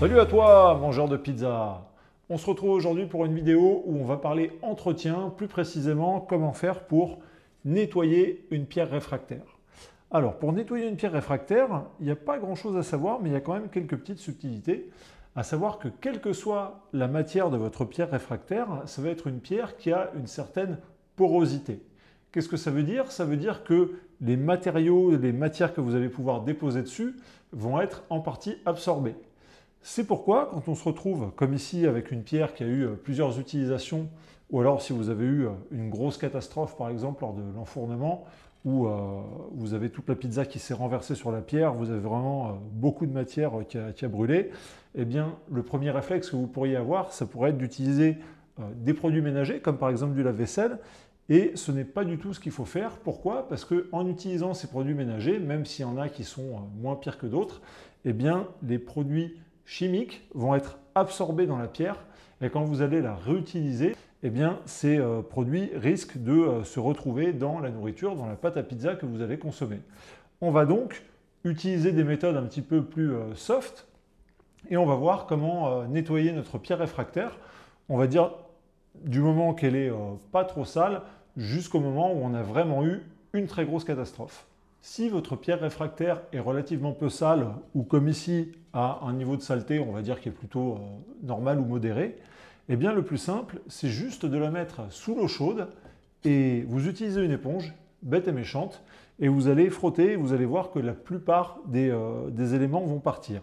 Salut à toi, mangeur de pizza! On se retrouve aujourd'hui pour une vidéo où on va parler entretien, plus précisément comment faire pour nettoyer une pierre réfractaire. Alors, pour nettoyer une pierre réfractaire, il n'y a pas grand-chose à savoir, mais il y a quand même quelques petites subtilités, à savoir que quelle que soit la matière de votre pierre réfractaire, ça va être une pierre qui a une certaine porosité. Qu'est-ce que ça veut dire? Ça veut dire que les matériaux, les matières que vous allez pouvoir déposer dessus vont être en partie absorbées. C'est pourquoi, quand on se retrouve comme ici avec une pierre qui a eu plusieurs utilisations, ou alors si vous avez eu une grosse catastrophe par exemple lors de l'enfournement, où vous avez toute la pizza qui s'est renversée sur la pierre, vous avez vraiment beaucoup de matière qui a brûlé, eh bien le premier réflexe que vous pourriez avoir, ça pourrait être d'utiliser des produits ménagers, comme par exemple du lave-vaisselle. Et ce n'est pas du tout ce qu'il faut faire. Pourquoi? Parce qu'en utilisant ces produits ménagers, même s'il y en a qui sont moins pires que d'autres, eh bien les produits chimiques vont être absorbés dans la pierre. Et quand vous allez la réutiliser, eh bien ces produits risquent de se retrouver dans la nourriture, dans la pâte à pizza que vous allez consommer. On va donc utiliser des méthodes un petit peu plus soft et on va voir comment nettoyer notre pierre réfractaire. On va dire du moment qu'elle est pas trop sale jusqu'au moment où on a vraiment eu une très grosse catastrophe. Si votre pierre réfractaire est relativement peu sale ou comme ici à un niveau de saleté on va dire qui est plutôt normal ou modéré, eh bien le plus simple c'est juste de la mettre sous l'eau chaude et vous utilisez une éponge bête et méchante et vous allez frotter et vous allez voir que la plupart des éléments vont partir.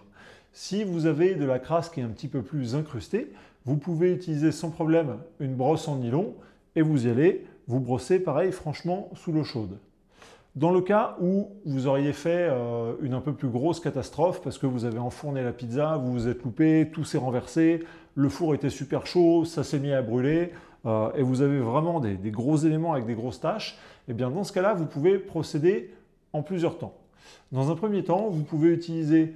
Si vous avez de la crasse qui est un petit peu plus incrustée, vous pouvez utiliser sans problème une brosse en nylon et vous y allez vous brosser pareil franchement sous l'eau chaude. Dans le cas où vous auriez fait une un peu plus grosse catastrophe parce que vous avez enfourné la pizza, vous vous êtes loupé, tout s'est renversé, le four était super chaud, ça s'est mis à brûler et vous avez vraiment des gros éléments avec des grosses taches, et bien dans ce cas-là, vous pouvez procéder en plusieurs temps. Dans un premier temps, vous pouvez utiliser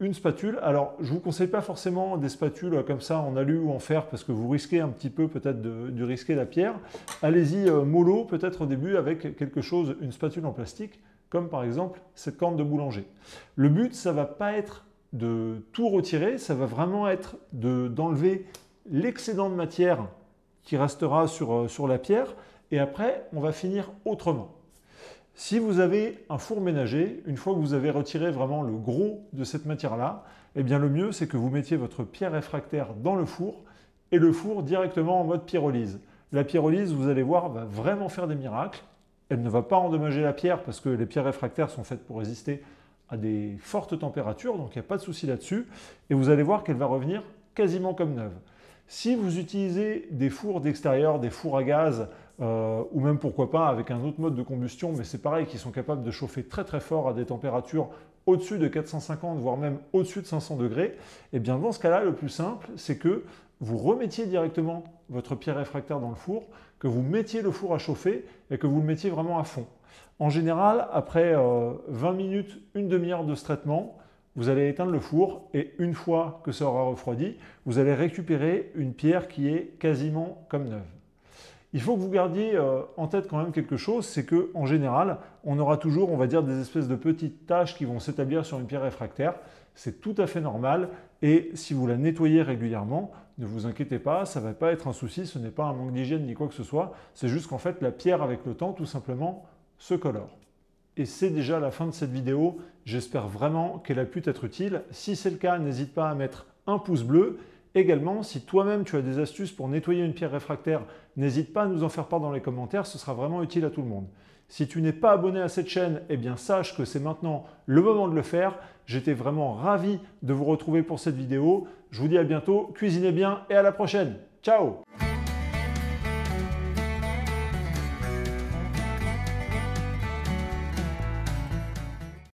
une spatule. Alors je ne vous conseille pas forcément des spatules comme ça en alu ou en fer parce que vous risquez un petit peu peut-être de risquer la pierre. Allez-y mollo peut-être au début avec quelque chose, une spatule en plastique comme par exemple cette corne de boulanger. Le but ça ne va pas être de tout retirer, ça va vraiment être d'enlever l'excédent de matière qui restera sur la pierre et après on va finir autrement. Si vous avez un four ménager, une fois que vous avez retiré vraiment le gros de cette matière-là, eh bien le mieux c'est que vous mettiez votre pierre réfractaire dans le four et le four directement en mode pyrolyse. La pyrolyse, vous allez voir, va vraiment faire des miracles. Elle ne va pas endommager la pierre parce que les pierres réfractaires sont faites pour résister à des fortes températures, donc il n'y a pas de souci là-dessus. Et vous allez voir qu'elle va revenir quasiment comme neuve. Si vous utilisez des fours d'extérieur, des fours à gaz, ou même pourquoi pas avec un autre mode de combustion, mais c'est pareil, qui sont capables de chauffer très très fort à des températures au-dessus de 450 voire même au-dessus de 500 degrés, et bien dans ce cas-là, le plus simple, c'est que vous remettiez directement votre pierre réfractaire dans le four, que vous mettiez le four à chauffer et que vous le mettiez vraiment à fond. En général, après 20 minutes, une demi-heure de ce traitement, vous allez éteindre le four et une fois que ça aura refroidi, vous allez récupérer une pierre qui est quasiment comme neuve. Il faut que vous gardiez en tête quand même quelque chose, c'est qu'en général, on aura toujours, on va dire, des espèces de petites taches qui vont s'établir sur une pierre réfractaire. C'est tout à fait normal et si vous la nettoyez régulièrement, ne vous inquiétez pas, ça ne va pas être un souci, ce n'est pas un manque d'hygiène ni quoi que ce soit, c'est juste qu'en fait, la pierre avec le temps, tout simplement, se colore. Et c'est déjà la fin de cette vidéo, j'espère vraiment qu'elle a pu t'être utile. Si c'est le cas, n'hésite pas à mettre un pouce bleu. Également, si toi-même tu as des astuces pour nettoyer une pierre réfractaire, n'hésite pas à nous en faire part dans les commentaires, ce sera vraiment utile à tout le monde. Si tu n'es pas abonné à cette chaîne, eh bien sache que c'est maintenant le moment de le faire. J'étais vraiment ravi de vous retrouver pour cette vidéo. Je vous dis à bientôt, cuisinez bien et à la prochaine. Ciao!